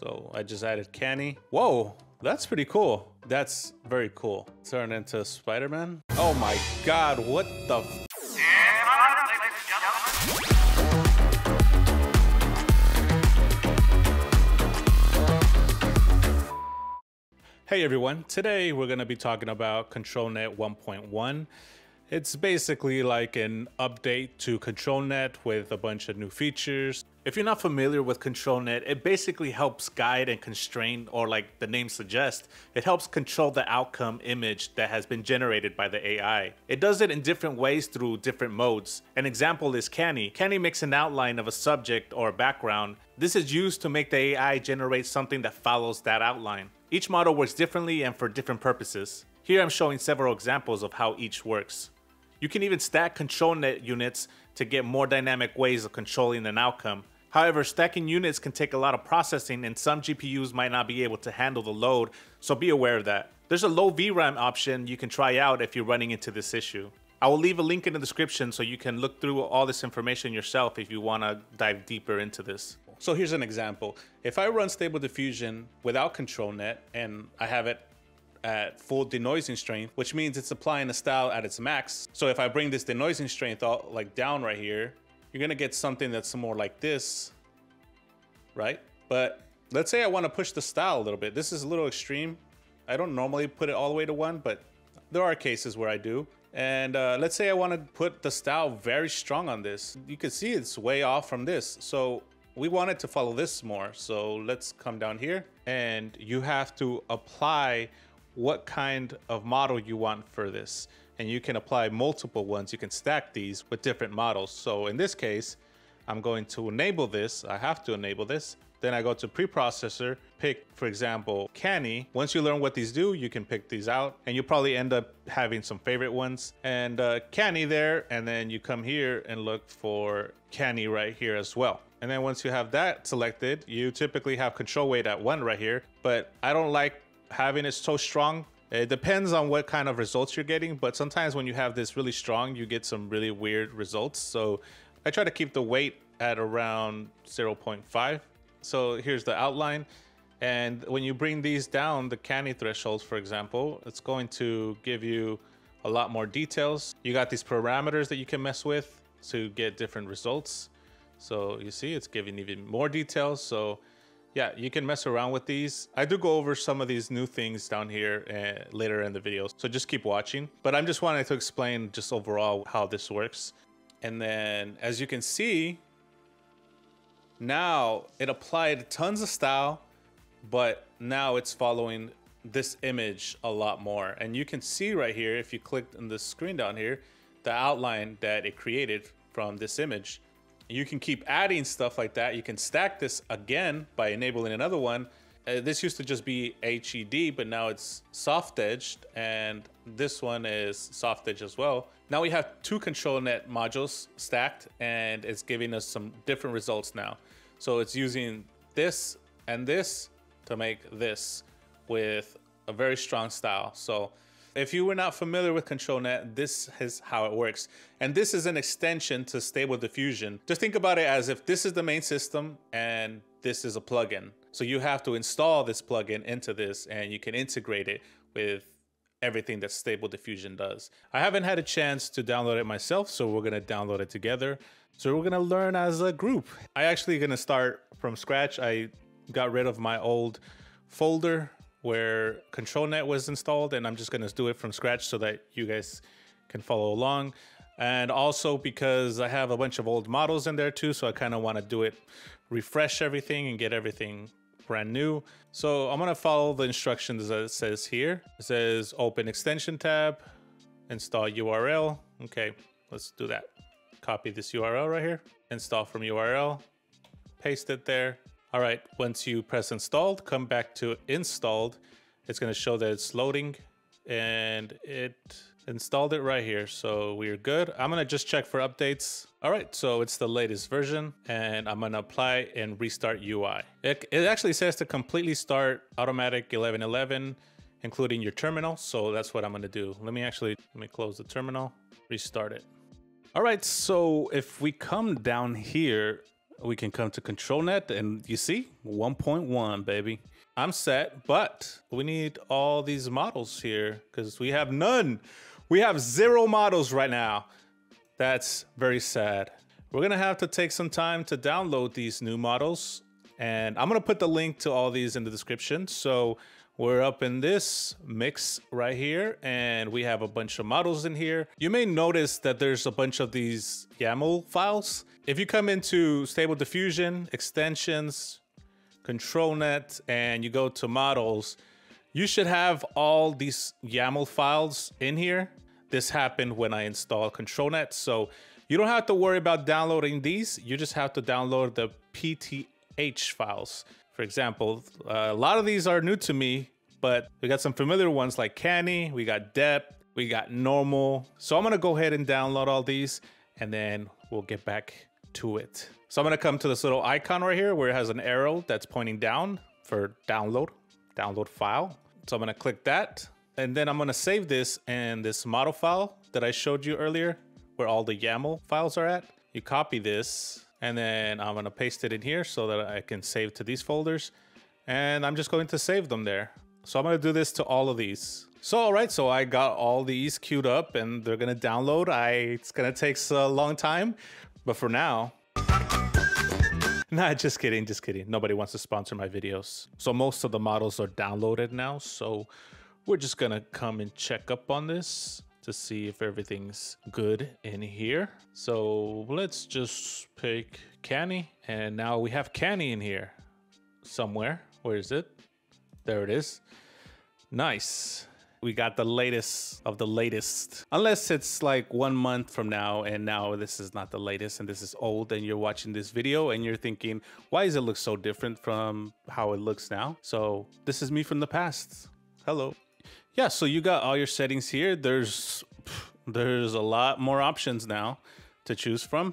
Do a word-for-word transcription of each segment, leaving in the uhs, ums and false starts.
So I just added Canny. Whoa, that's pretty cool. That's very cool. Turn into Spider-Man. Oh my God, what the f? Hey everyone, today we're gonna be talking about ControlNet one point one. It's basically like an update to ControlNet with a bunch of new features. If you're not familiar with ControlNet, it basically helps guide and constrain, or like the name suggests, it helps control the outcome image that has been generated by the A I. It does it in different ways through different modes. An example is Canny. Canny makes an outline of a subject or a background. This is used to make the A I generate something that follows that outline. Each model works differently and for different purposes. Here I'm showing several examples of how each works. You can even stack ControlNet units to get more dynamic ways of controlling an outcome. However, stacking units can take a lot of processing and some G P Us might not be able to handle the load, so be aware of that. There's a low V RAM option you can try out if you're running into this issue. I will leave a link in the description so you can look through all this information yourself if you want to dive deeper into this. So here's an example. If I run Stable Diffusion without ControlNet and I have it at full denoising strength, which means it's applying the style at its max. So if I bring this denoising strength all, like down right here, you're gonna get something that's more like this, right? But let's say I wanna push the style a little bit. This is a little extreme. I don't normally put it all the way to one, but there are cases where I do. And uh, let's say I wanna put the style very strong on this. You can see it's way off from this. So we wanted to follow this more. So let's come down here and you have to apply what kind of model you want for this. And you can apply multiple ones. You can stack these with different models. So in this case, I'm going to enable this. I have to enable this. Then I go to preprocessor, pick, for example, Canny. Once you learn what these do, you can pick these out and you'll probably end up having some favorite ones. And uh, Canny there, and then you come here and look for Canny right here as well. And then once you have that selected, you typically have control weight at one right here, but I don't like having it so strong. It depends on what kind of results you're getting, but sometimes when you have this really strong, you get some really weird results. So I try to keep the weight at around zero point five. So here's the outline. And when you bring these down, the Canny thresholds, for example, it's going to give you a lot more details. You got these parameters that you can mess with to get different results. So you see, it's giving even more details. So yeah, you can mess around with these. I do go over some of these new things down here uh, later in the video, so just keep watching. But I'm just wanting to explain just overall how this works. And then as you can see, now it applied tons of style, but now it's following this image a lot more. And you can see right here, if you clicked on the screen down here, the outline that it created from this image. You can keep adding stuff like that. You can stack this again by enabling another one. Uh, this used to just be H E D, but now it's soft edged, and this one is soft edge as well. Now we have two ControlNet modules stacked, and it's giving us some different results now. So it's using this and this to make this with a very strong style. So if you were not familiar with ControlNet, this is how it works. And this is an extension to Stable Diffusion. Just think about it as if this is the main system and this is a plugin. So you have to install this plugin into this and you can integrate it with everything that Stable Diffusion does. I haven't had a chance to download it myself, so we're gonna download it together. So we're gonna learn as a group. I actually gonna start from scratch. I got rid of my old folder where ControlNet was installed, and I'm just gonna do it from scratch so that you guys can follow along. And also because I have a bunch of old models in there too, so I kind of want to do it, refresh everything and get everything brand new. So I'm gonna follow the instructions that it says here. It says open extension tab, install U R L. Okay, let's do that. Copy this U R L right here, install from U R L, paste it there. All right, once you press installed, come back to installed. It's gonna show that it's loading and it installed it right here. So we're good. I'm gonna just check for updates. All right, so it's the latest version and I'm gonna apply and restart U I. It, it actually says to completely start automatic eleven eleven, including your terminal. So that's what I'm gonna do. Let me actually, let me close the terminal, restart it. All right, so if we come down here, we can come to ControlNet, and you see one point one, baby. I'm set, but we need all these models here because we have none. We have zero models right now. That's very sad. We're gonna have to take some time to download these new models, and I'm gonna put the link to all these in the description. So we're up in this mix right here, and we have a bunch of models in here. You may notice that there's a bunch of these YAML files. If you come into Stable Diffusion, Extensions, ControlNet, and you go to Models, you should have all these YAML files in here. This happened when I installed ControlNet, so you don't have to worry about downloading these. You just have to download the P T H files. For example, a lot of these are new to me, but we got some familiar ones like Canny, we got Depth, we got Normal. So I'm gonna go ahead and download all these, and then we'll get back to it. So I'm gonna come to this little icon right here where it has an arrow that's pointing down for download, download file. So I'm gonna click that, and then I'm gonna save this in this model file that I showed you earlier, where all the YAML files are at. You copy this, and then I'm gonna paste it in here so that I can save to these folders. And I'm just going to save them there. So I'm gonna do this to all of these. So all right, so I got all these queued up and they're gonna download. I, it's gonna take a long time, but for now. Nah, just kidding, just kidding. Nobody wants to sponsor my videos. So most of the models are downloaded now. So we're just gonna come and check up on this to see if everything's good in here. So let's just pick Canny, and now we have Canny in here somewhere. Where is it? There it is. Nice. We got the latest of the latest. Unless it's like one month from now and now this is not the latest and this is old, and you're watching this video and you're thinking, why does it look so different from how it looks now? So this is me from the past. Hello. Yeah, so you got all your settings here. There's there's a lot more options now to choose from.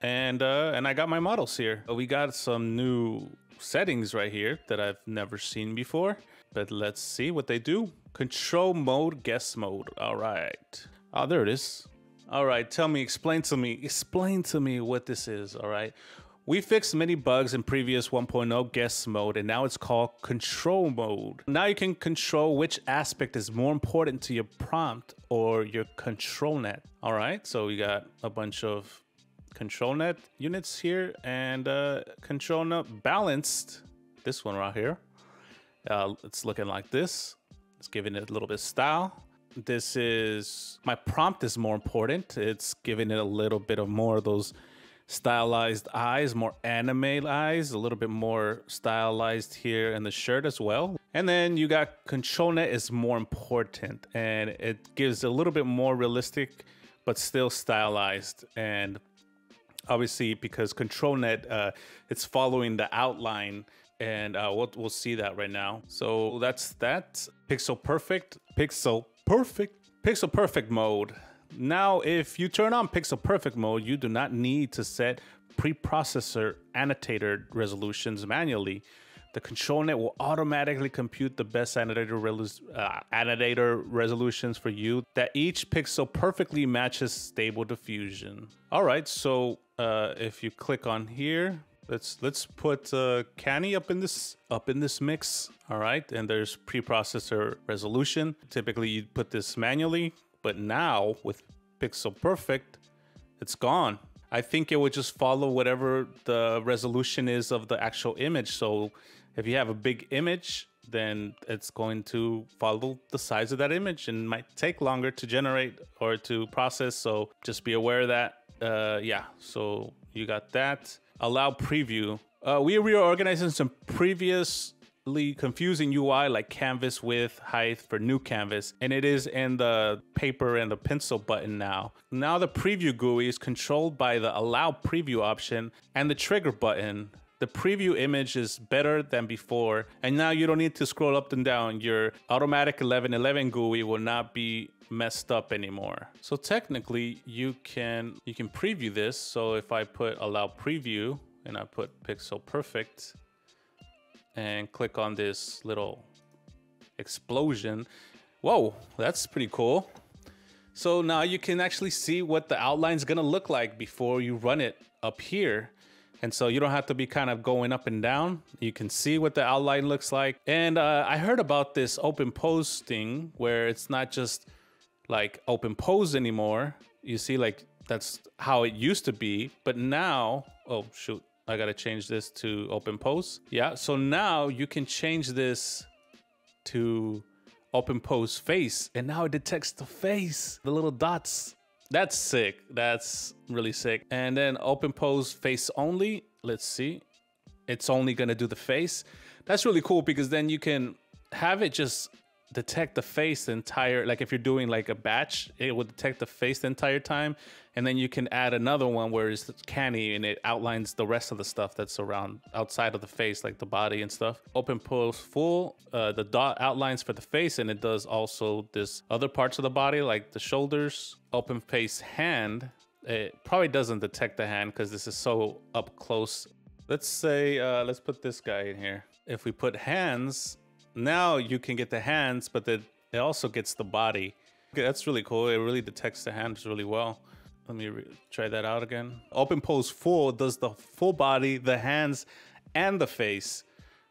And uh, and I got my models here. We got some new settings right here that I've never seen before. But let's see what they do. Control mode, guest mode. All right. Oh, there it is. All right, tell me, explain to me, explain to me what this is, all right? We fixed many bugs in previous one point oh guest mode, and now it's called control mode. Now you can control which aspect is more important to your prompt or your control net. All right, so we got a bunch of control net units here, and uh, control net balanced, this one right here. Uh, it's looking like this. It's giving it a little bit of style. This is, my prompt is more important. It's giving it a little bit of more of those stylized eyes, more anime eyes, a little bit more stylized here in the shirt as well. And then you got ControlNet is more important, and it gives a little bit more realistic, but still stylized. And obviously because ControlNet, uh, it's following the outline, and uh, we'll, we'll see that right now. So that's that. Pixel perfect, pixel perfect, pixel perfect mode. Now, if you turn on Pixel Perfect mode, you do not need to set preprocessor annotator resolutions manually. The ControlNet will automatically compute the best annotator, uh, annotator resolutions for you, that each pixel perfectly matches Stable Diffusion. All right, so uh, if you click on here, let's let's put uh, Canny up in this up in this mix. All right, and there's preprocessor resolution. Typically, you put this manually. But now with Pixel Perfect, it's gone. I think it would just follow whatever the resolution is of the actual image. So if you have a big image, then it's going to follow the size of that image and might take longer to generate or to process. So just be aware of that. Uh, yeah, so you got that. Allow preview. Uh, we are reorganizing some previous confusing U I like canvas width, height for new canvas, and it is in the paper and the pencil button now. Now the preview G U I is controlled by the allow preview option and the trigger button. The preview image is better than before, and now you don't need to scroll up and down. Your automatic eleven eleven G U I will not be messed up anymore. So technically you can you can preview this. So if I put allow preview and I put Pixel Perfect and click on this little explosion. Whoa, that's pretty cool. So now you can actually see what the outline's gonna look like before you run it up here. And so you don't have to be kind of going up and down. You can see what the outline looks like. And uh, I heard about this open pose thing where it's not just like open pose anymore. You see, like that's how it used to be, but now, oh shoot, I gotta change this to open pose. Yeah, so now you can change this to open pose face, and now it detects the face, the little dots. That's sick, that's really sick. And then open pose face only, let's see. It's only gonna do the face. That's really cool because then you can have it just detect the face the entire, like if you're doing like a batch, it will detect the face the entire time. And then you can add another one where it's Canny and it outlines the rest of the stuff that's around outside of the face, like the body and stuff. Open pose full, uh, the dot outlines for the face, and it does also this other parts of the body, like the shoulders. Open face hand, it probably doesn't detect the hand because this is so up close. Let's say, uh, let's put this guy in here. If we put hands, now you can get the hands, but the, it also gets the body. Okay, that's really cool. It really detects the hands really well. Let me re try that out again. Open pose full does the full body, the hands, and the face,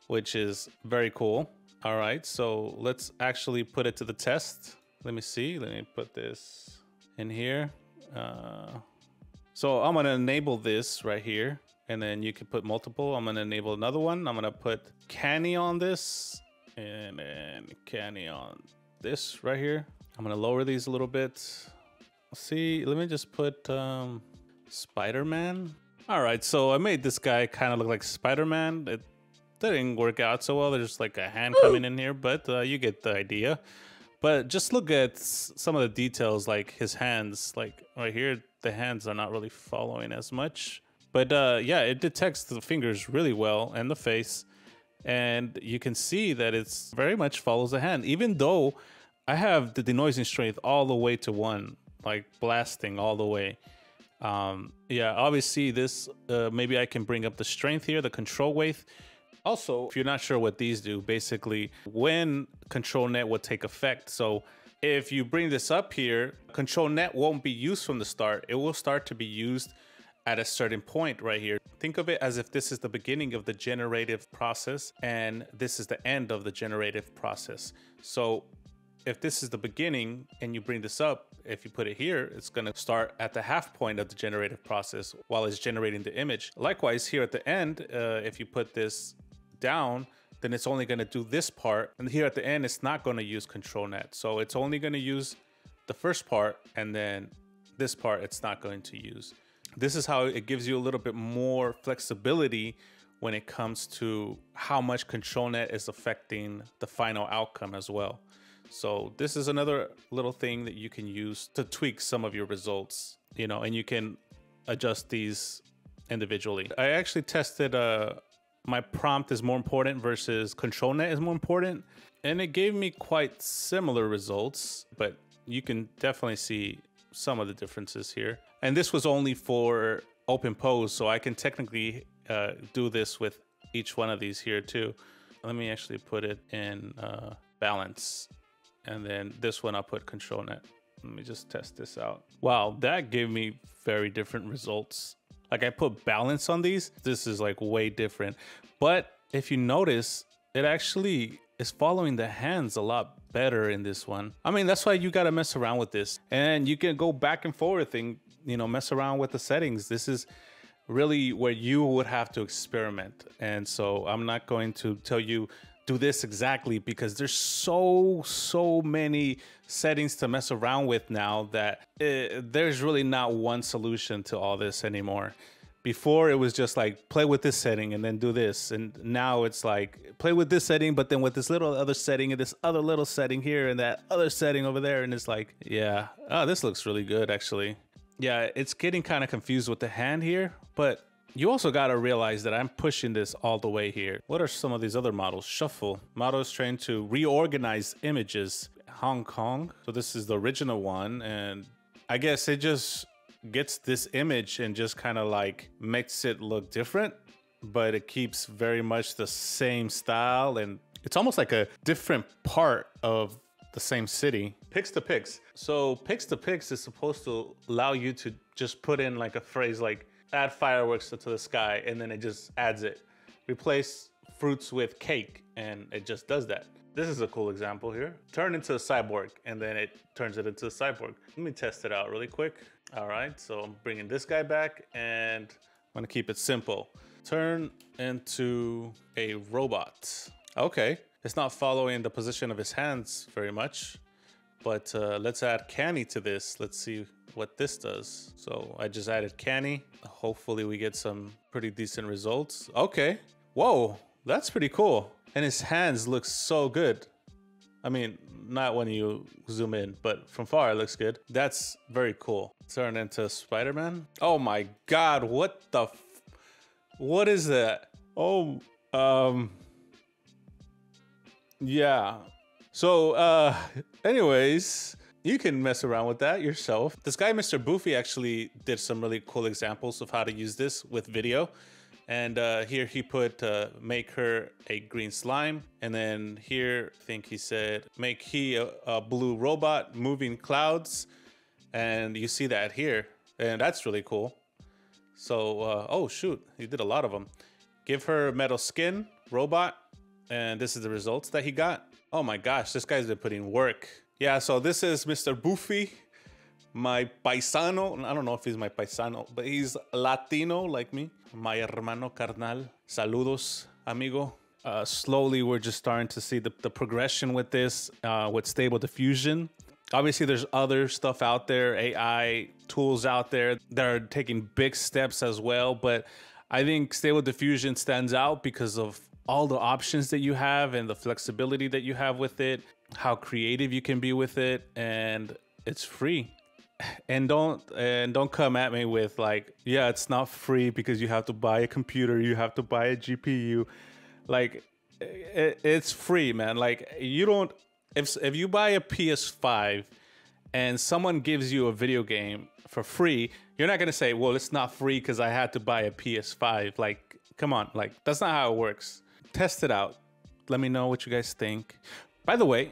which is very cool. All right, so let's actually put it to the test. Let me see. Let me put this in here. Uh, so I'm going to enable this right here, and then you can put multiple. I'm going to enable another one. I'm going to put Canny on this. And then Canny on this right here. I'm gonna lower these a little bit. See, let me just put um, Spider-Man. All right, so I made this guy kind of look like Spider-Man. It didn't work out so well. There's like a hand coming in here, but uh, you get the idea. But just look at some of the details, like his hands. Like right here, the hands are not really following as much. But uh, yeah, it detects the fingers really well and the face. And you can see that it's very much follows the hand, even though I have the denoising strength all the way to one, like blasting all the way. Um, yeah, obviously this, uh, maybe I can bring up the strength here, the control weight. Also, if you're not sure what these do, basically when control net will take effect. So if you bring this up here, control net won't be used from the start. It will start to be used at a certain point right here. Think of it as if this is the beginning of the generative process and this is the end of the generative process. So if this is the beginning and you bring this up, if you put it here, it's gonna start at the half point of the generative process while it's generating the image. Likewise, here at the end, uh, if you put this down, then it's only gonna do this part. And here at the end, it's not gonna use control net. So it's only gonna use the first part, and then this part it's not going to use. This is how it gives you a little bit more flexibility when it comes to how much ControlNet is affecting the final outcome as well. So this is another little thing that you can use to tweak some of your results, you know, and you can adjust these individually. I actually tested uh, my prompt is more important versus ControlNet is more important, and it gave me quite similar results, but you can definitely see some of the differences here. And this was only for open pose, so I can technically uh, do this with each one of these here too. Let me actually put it in uh, balance. And then this one I'll put control net. Let me just test this out. Wow, that gave me very different results. Like I put balance on these. This is like way different. But if you notice, it actually is following the hands a lot better in this one. I mean, that's why you gotta mess around with this. And you can go back and forth and, you know, mess around with the settings. This is really where you would have to experiment. And so I'm not going to tell you do this exactly because there's so, so many settings to mess around with now that it, there's really not one solution to all this anymore. Before it was just like, play with this setting and then do this. And now it's like, play with this setting, but then with this little other setting and this other little setting here and that other setting over there. And it's like, yeah, oh, this looks really good actually. Yeah, it's getting kind of confused with the hand here, but you also got to realize that I'm pushing this all the way here. What are some of these other models? Shuffle. Models trained to reorganize images. Hong Kong. So this is the original one. And I guess it just gets this image and just kind of like makes it look different, but it keeps very much the same style. And it's almost like a different part of the same city. Pix to Pix. So Pix to Pix is supposed to allow you to just put in like a phrase like add fireworks to the sky, and then it just adds it. Replace fruits with cake, and it just does that. This is a cool example here. Turn into a cyborg, and then it turns it into a cyborg. Let me test it out really quick. All right, so I'm bringing this guy back, and I'm gonna keep it simple. Turn into a robot. Okay, it's not following the position of his hands very much, but uh, let's add Canny to this. Let's see what this does. So I just added Canny. Hopefully we get some pretty decent results. Okay, whoa, that's pretty cool. And his hands look so good. I mean, not when you zoom in, but from far it looks good. That's very cool. Turn into Spider-Man. Oh my God, what the f what is that? Oh, um, yeah. So uh, anyways, you can mess around with that yourself. This guy, Mister Boofy, actually did some really cool examples of how to use this with video. And uh, here he put, uh, make her a green slime. And then here, I think he said, make he a, a blue robot moving clouds. And you see that here, and that's really cool. So, uh, oh shoot, he did a lot of them. Give her metal skin, robot. And this is the results that he got. Oh my gosh, this guy's been putting work. Yeah, so this is Mister Boofy, my paisano. I don't know if he's my paisano, but he's Latino like me. My hermano carnal. Saludos, amigo. Uh, slowly, we're just starting to see the, the progression with this, uh, with Stable Diffusion. Obviously, there's other stuff out there, A I tools out there that are taking big steps as well. But I think Stable Diffusion stands out because of all the options that you have and the flexibility that you have with it, how creative you can be with it, and it's free. And don't and don't come at me with like, yeah, it's not free because you have to buy a computer, you have to buy a G P U. Like, it, it's free, man. Like, you don't, if if you buy a P S five and someone gives you a video game for free, you're not gonna say, well, it's not free because I had to buy a P S five. Like, come on, like, that's not how it works. Test it out. Let me know what you guys think. By the way,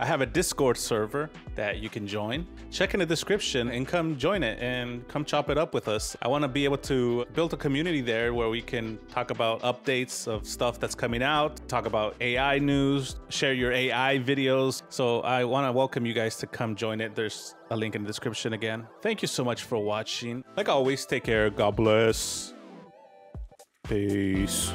I have a Discord server that you can join. Check in the description and come join it and come chop it up with us. I want to be able to build a community there where we can talk about updates of stuff that's coming out, talk about A I news, share your A I videos. So I want to welcome you guys to come join it. There's a link in the description again. Thank you so much for watching. Like always, take care. God bless. Peace.